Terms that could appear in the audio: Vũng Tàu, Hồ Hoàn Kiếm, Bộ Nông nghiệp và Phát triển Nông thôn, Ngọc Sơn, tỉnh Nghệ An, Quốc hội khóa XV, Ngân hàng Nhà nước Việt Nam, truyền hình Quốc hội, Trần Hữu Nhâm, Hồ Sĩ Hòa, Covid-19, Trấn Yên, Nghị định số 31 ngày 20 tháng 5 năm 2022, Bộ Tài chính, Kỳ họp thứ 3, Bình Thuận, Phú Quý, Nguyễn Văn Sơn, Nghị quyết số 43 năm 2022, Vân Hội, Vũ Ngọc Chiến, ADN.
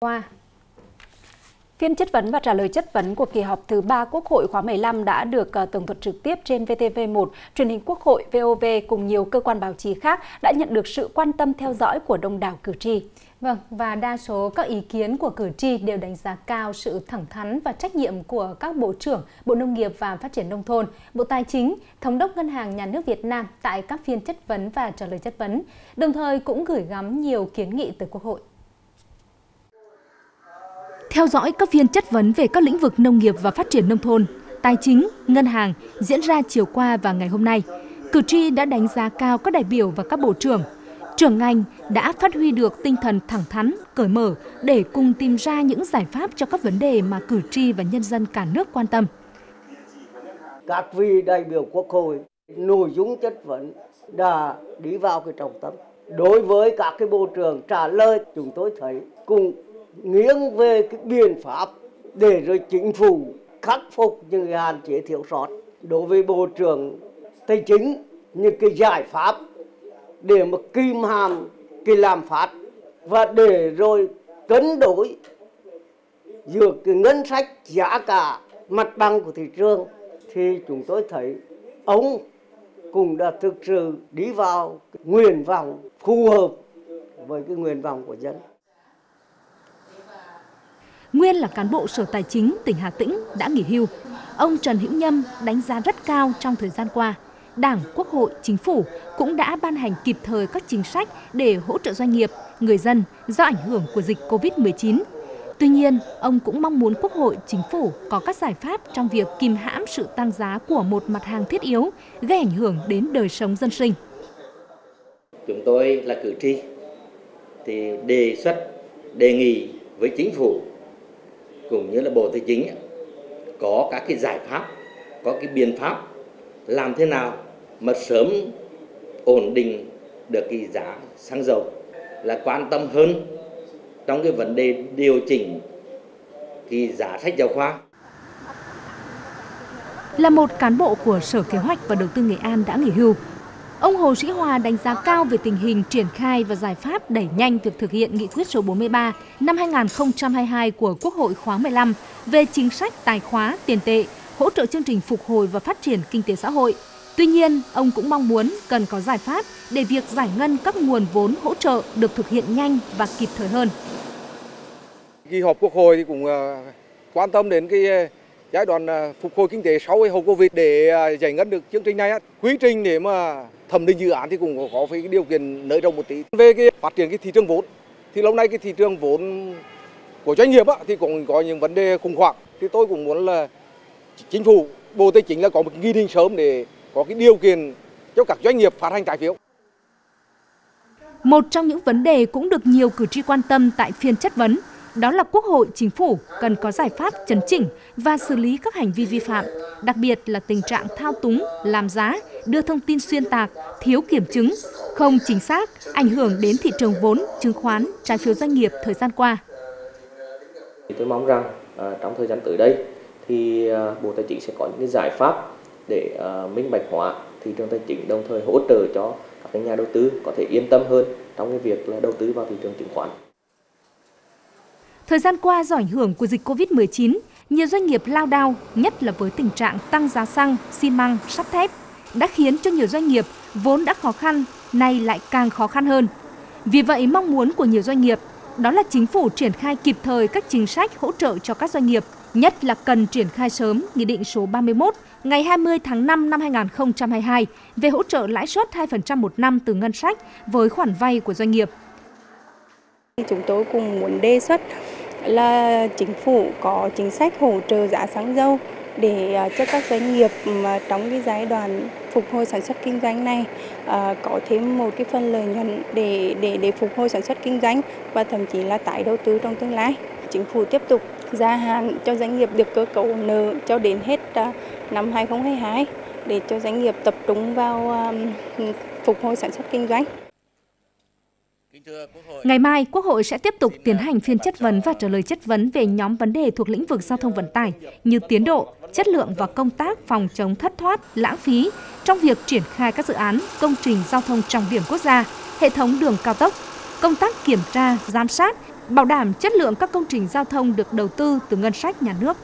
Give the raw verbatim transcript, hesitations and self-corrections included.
Qua. Phiên chất vấn và trả lời chất vấn của kỳ họp thứ ba Quốc hội khóa mười lăm đã được tường thuật trực tiếp trên vê tê vê một, truyền hình Quốc hội, vê o vê cùng nhiều cơ quan báo chí khác đã nhận được sự quan tâm theo dõi của đông đảo cử tri. Vâng, và đa số các ý kiến của cử tri đều đánh giá cao sự thẳng thắn và trách nhiệm của các Bộ trưởng, Bộ Nông nghiệp và Phát triển Nông thôn, Bộ Tài chính, Thống đốc Ngân hàng Nhà nước Việt Nam tại các phiên chất vấn và trả lời chất vấn, đồng thời cũng gửi gắm nhiều kiến nghị từ Quốc hội. Theo dõi các phiên chất vấn về các lĩnh vực nông nghiệp và phát triển nông thôn, tài chính, ngân hàng diễn ra chiều qua và ngày hôm nay, cử tri đã đánh giá cao các đại biểu và các bộ trưởng. Trưởng ngành đã phát huy được tinh thần thẳng thắn, cởi mở để cùng tìm ra những giải pháp cho các vấn đề mà cử tri và nhân dân cả nước quan tâm. Các vị đại biểu Quốc hội, nội dung chất vấn đã đi vào cái trọng tâm. Đối với các cái bộ trưởng trả lời, chúng tôi thấy cùng nghiêng về cái biện pháp để rồi chính phủ khắc phục những hạn chế thiếu sót. Đối với Bộ trưởng Tài chính, những cái giải pháp để mà kìm hãm cái lạm phát và để rồi cân đối giữa cái ngân sách, giá cả, mặt bằng của thị trường, thì chúng tôi thấy ông cũng đã thực sự đi vào nguyện vọng phù hợp với cái nguyện vọng của dân. Nguyên là cán bộ Sở Tài chính tỉnh Hà Tĩnh đã nghỉ hưu. Ông Trần Hữu Nhâm đánh giá rất cao trong thời gian qua, Đảng, Quốc hội, Chính phủ cũng đã ban hành kịp thời các chính sách để hỗ trợ doanh nghiệp, người dân do ảnh hưởng của dịch Covid mười chín. Tuy nhiên, ông cũng mong muốn Quốc hội, Chính phủ có các giải pháp trong việc kìm hãm sự tăng giá của một mặt hàng thiết yếu gây ảnh hưởng đến đời sống dân sinh. Chúng tôi là cử tri thì đề xuất, đề nghị với Chính phủ cũng như là Bộ Tài chính có các cái giải pháp, có cái biện pháp làm thế nào mà sớm ổn định được cái giá xăng dầu, là quan tâm hơn trong cái vấn đề điều chỉnh cái giá sách giáo khoa. Là một cán bộ của Sở Kế hoạch và Đầu tư Nghệ An đã nghỉ hưu, ông Hồ Sĩ Hòa đánh giá cao về tình hình triển khai và giải pháp đẩy nhanh việc thực hiện Nghị quyết số bốn mươi ba năm hai nghìn không trăm hai mươi hai của Quốc hội khóa mười lăm về chính sách tài khóa, tiền tệ, hỗ trợ chương trình phục hồi và phát triển kinh tế xã hội. Tuy nhiên, ông cũng mong muốn cần có giải pháp để việc giải ngân các nguồn vốn hỗ trợ được thực hiện nhanh và kịp thời hơn. Kỳ họp Quốc hội thì cũng quan tâm đến cái giai đoạn phục hồi kinh tế sau hậu Covid để giải ngân được chương trình này. Quy trình để mà thẩm định dự án thì cũng có phải cái điều kiện nới rộng một tí. Về cái phát triển cái thị trường vốn thì lâu nay cái thị trường vốn của doanh nghiệp thì cũng có những vấn đề khủng hoảng, thì tôi cũng muốn là Chính phủ, Bộ Tài chính là có một nghị định sớm để có cái điều kiện cho các doanh nghiệp phát hành trái phiếu. Một trong những vấn đề cũng được nhiều cử tri quan tâm tại phiên chất vấn, đó là Quốc hội, Chính phủ cần có giải pháp chấn chỉnh và xử lý các hành vi vi phạm, đặc biệt là tình trạng thao túng, làm giá, đưa thông tin xuyên tạc, thiếu kiểm chứng, không chính xác, ảnh hưởng đến thị trường vốn, chứng khoán, trái phiếu doanh nghiệp thời gian qua. Tôi mong rằng trong thời gian tới đây thì Bộ Tài chính sẽ có những cái giải pháp để minh bạch hóa thị trường tài chính, đồng thời hỗ trợ cho các nhà đầu tư có thể yên tâm hơn trong cái việc là đầu tư vào thị trường chứng khoán. Thời gian qua, do ảnh hưởng của dịch Covid mười chín, nhiều doanh nghiệp lao đao, nhất là với tình trạng tăng giá xăng, xi măng, sắt thép, đã khiến cho nhiều doanh nghiệp vốn đã khó khăn, nay lại càng khó khăn hơn. Vì vậy, mong muốn của nhiều doanh nghiệp đó là Chính phủ triển khai kịp thời các chính sách hỗ trợ cho các doanh nghiệp, nhất là cần triển khai sớm Nghị định số ba mươi mốt ngày hai mươi tháng năm năm hai nghìn không trăm hai mươi hai về hỗ trợ lãi suất hai phần trăm một năm từ ngân sách với khoản vay của doanh nghiệp. Chúng tôi cũng muốn đề xuất là Chính phủ có chính sách hỗ trợ giá xăng dầu để cho các doanh nghiệp mà trong cái giai đoạn phục hồi sản xuất kinh doanh này à, có thêm một cái phần lợi nhuận để để để phục hồi sản xuất kinh doanh và thậm chí là tái đầu tư trong tương lai. Chính phủ tiếp tục gia hạn cho doanh nghiệp được cơ cấu nợ cho đến hết năm hai nghìn không trăm hai mươi hai để cho doanh nghiệp tập trung vào phục hồi sản xuất kinh doanh. Ngày mai, Quốc hội sẽ tiếp tục tiến hành phiên chất vấn và trả lời chất vấn về nhóm vấn đề thuộc lĩnh vực giao thông vận tải như tiến độ, chất lượng và công tác phòng chống thất thoát, lãng phí trong việc triển khai các dự án, công trình giao thông trọng điểm quốc gia, hệ thống đường cao tốc, công tác kiểm tra, giám sát, bảo đảm chất lượng các công trình giao thông được đầu tư từ ngân sách nhà nước.